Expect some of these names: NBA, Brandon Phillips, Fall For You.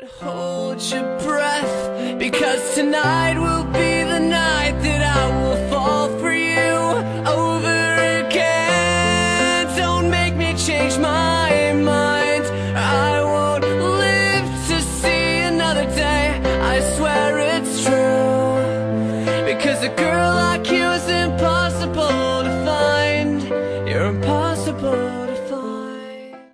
But hold your breath, because tonight will be the night that I will fall for you over again. Don't make me change my mind. I won't live to see another day. I swear it's true, because a girl like you is impossible.